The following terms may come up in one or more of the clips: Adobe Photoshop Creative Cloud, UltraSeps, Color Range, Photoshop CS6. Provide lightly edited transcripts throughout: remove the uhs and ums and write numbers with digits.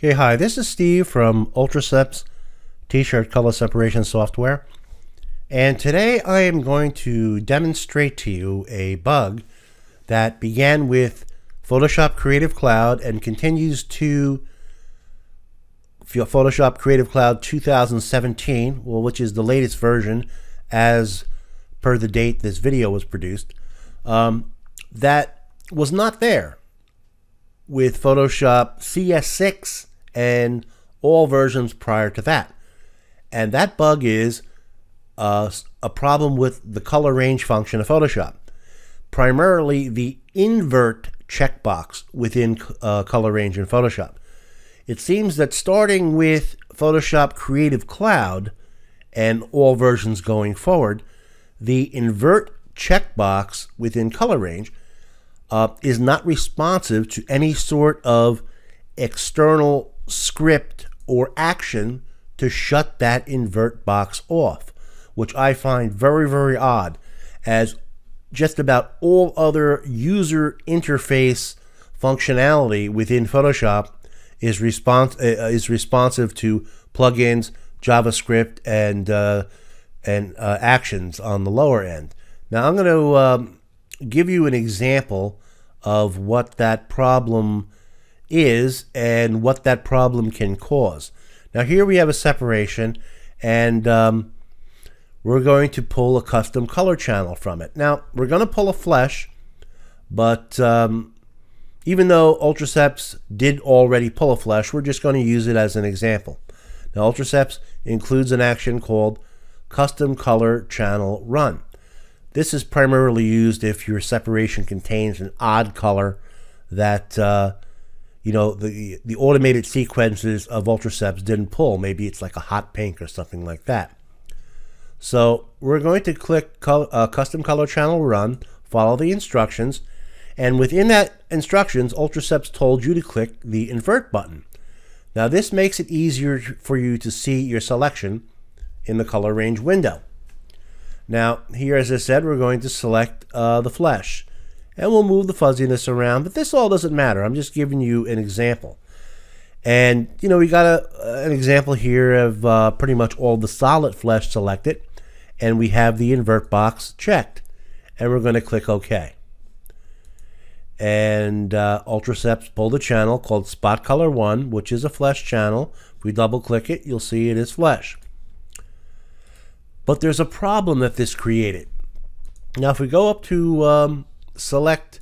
Okay, hi, this is Steve from UltraSeps T-shirt color separation software, and today I am going to demonstrate to you a bug that began with Photoshop Creative Cloud and continues to Photoshop Creative Cloud 2017, well, which is the latest version as per the date this video was produced, that was not there with Photoshop CS6 and all versions prior to that. And that bug is a problem with the color range function of Photoshop. Primarily the invert checkbox within color range in Photoshop. It seems that starting with Photoshop Creative Cloud and all versions going forward, the invert checkbox within color range is not responsive to any sort of external script or action to shut that invert box off, which I find very, very odd, as just about all other user interface functionality within Photoshop is responsive to plugins, JavaScript, and actions on the lower end. Now I'm going to give you an example of what that problem is and what that problem can cause. Now here we have a separation, and we're going to pull a custom color channel from it. Now we're going to pull a flesh, but even though UltraSeps did already pull a flesh, we're just going to use it as an example. Now UltraSeps includes an action called custom color channel run. This is primarily used if your separation contains an odd color that, you know, the automated sequences of UltraSeps didn't pull. Maybe it's like a hot pink or something like that. So we're going to click Custom Color Channel Run, follow the instructions, and within that instructions, UltraSeps told you to click the Invert button. Now this makes it easier for you to see your selection in the color range window. Now, here, as I said, we're going to select the flesh, and we'll move the fuzziness around, but this all doesn't matter. I'm just giving you an example. And, you know, we got an example here of pretty much all the solid flesh selected, and we have the invert box checked, and we're going to click OK. And UltraSeps pulled a channel called Spot Color 1, which is a flesh channel. If we double-click it, you'll see it is flesh. But there's a problem that this created. Now if we go up to select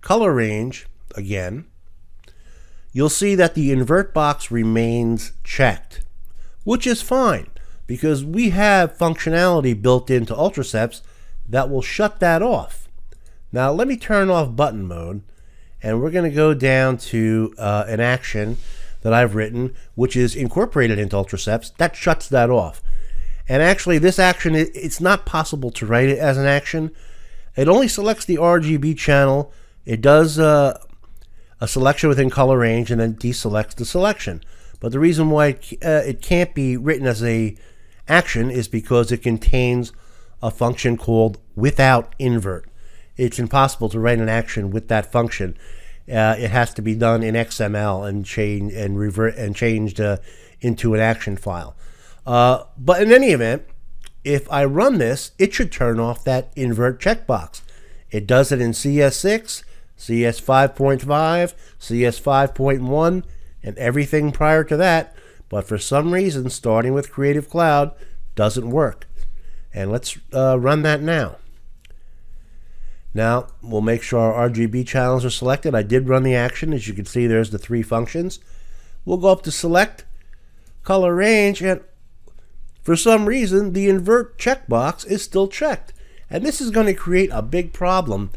color range again, you'll see that the invert box remains checked, which is fine because we have functionality built into UltraSeps that will shut that off. Now let me turn off button mode, and we're going to go down to an action that I've written, which is incorporated into UltraSeps that shuts that off. And actually this action, it's not possible to write it as an action. It only selects the RGB channel. It does a selection within color range and then deselects the selection. But the reason why it can't be written as an action is because it contains a function called without invert. It's impossible to write an action with that function. It has to be done in XML and changed into an action file. But in any event, if I run this, it should turn off that invert checkbox. It does it in CS6, CS5.5, CS5.1, and everything prior to that. But for some reason, starting with Creative Cloud doesn't work. And let's run that now. Now, we'll make sure our RGB channels are selected. I did run the action. As you can see, there's the three functions. We'll go up to Select, Color Range, and for some reason, the invert checkbox is still checked. And this is going to create a big problem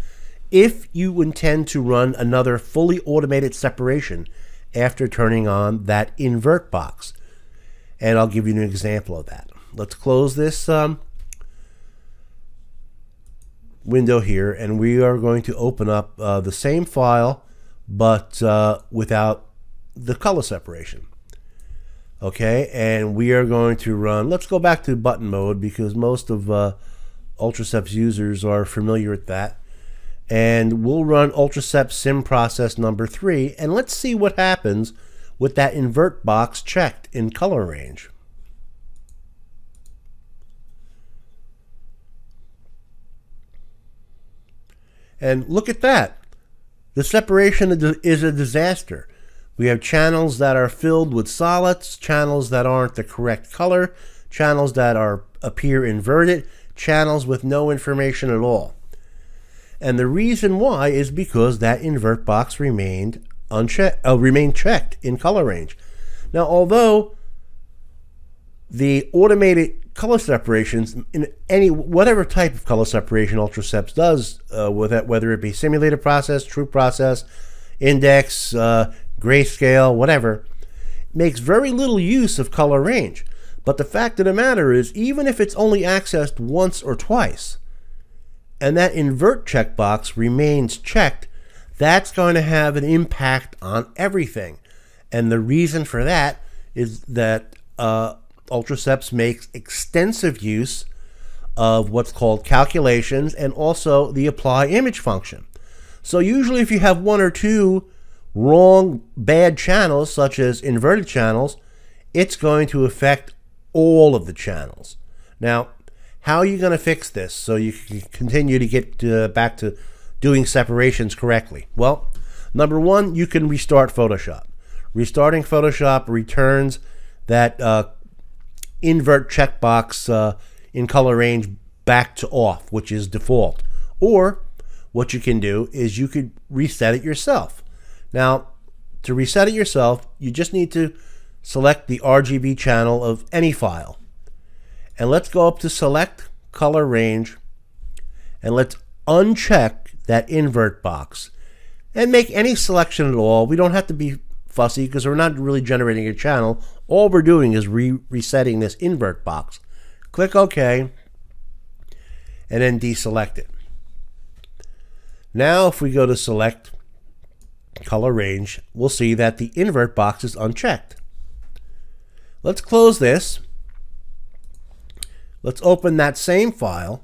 if you intend to run another fully automated separation after turning on that invert box. And I'll give you an example of that. Let's close this window here, and we are going to open up the same file, but without the color separation. Okay, and we are going to run, let's go back to button mode because most of UltraSeps users are familiar with that. And we'll run UltraSeps sim process number 3, and let's see what happens with that invert box checked in Color Range. And look at that. The separation is a disaster. We have channels that are filled with solids, channels that aren't the correct color, channels that appear inverted, channels with no information at all. And the reason why is because that invert box remained checked in Color Range. Now, although the automated color separations in whatever type of color separation UltraSeps does, whether it be simulated process, true process, index, grayscale, whatever, makes very little use of Color Range. But the fact of the matter is, even if it's only accessed once or twice, and that invert checkbox remains checked, that's going to have an impact on everything. And the reason for that is that UltraSeps makes extensive use of what's called calculations and also the apply image function. So usually if you have one or two wrong, bad channels, such as inverted channels, it's going to affect all of the channels. Now, how are you going to fix this so you can continue to get back to doing separations correctly? Well, number one, you can restart Photoshop. Restarting Photoshop returns that invert checkbox in Color Range back to off, which is default. Or what you can do is you could reset it yourself. Now, to reset it yourself, you just need to select the RGB channel of any file. And let's go up to Select, Color Range, and let's uncheck that invert box. And make any selection at all. We don't have to be fussy because we're not really generating a channel. All we're doing is resetting this invert box. Click OK, and then deselect it. Now if we go to Select, Color Range, we'll see that the invert box is unchecked. Let's close this. Let's open that same file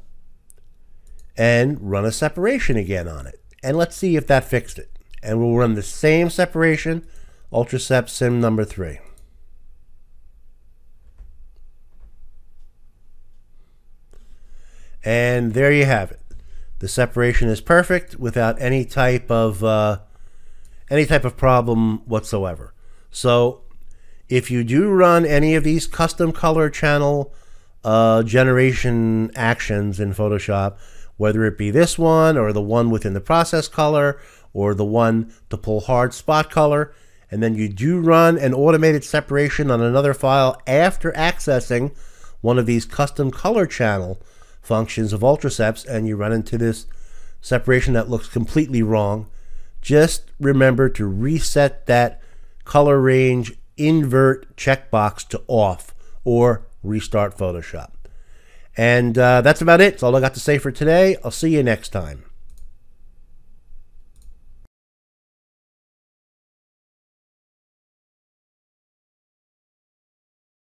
and run a separation again on it. And let's see if that fixed it. And we'll run the same separation, UltraSeps Sim number 3. And there you have it. The separation is perfect without any type of problem whatsoever. So if you do run any of these custom color channel generation actions in Photoshop, whether it be this one or the one within the process color or the one to pull hard spot color, and then you do run an automated separation on another file after accessing one of these custom color channel functions of UltraSeps, and you run into this separation that looks completely wrong, just remember to reset that Color Range invert checkbox to off or restart Photoshop. And that's about it. That's all I got to say for today. I'll see you next time.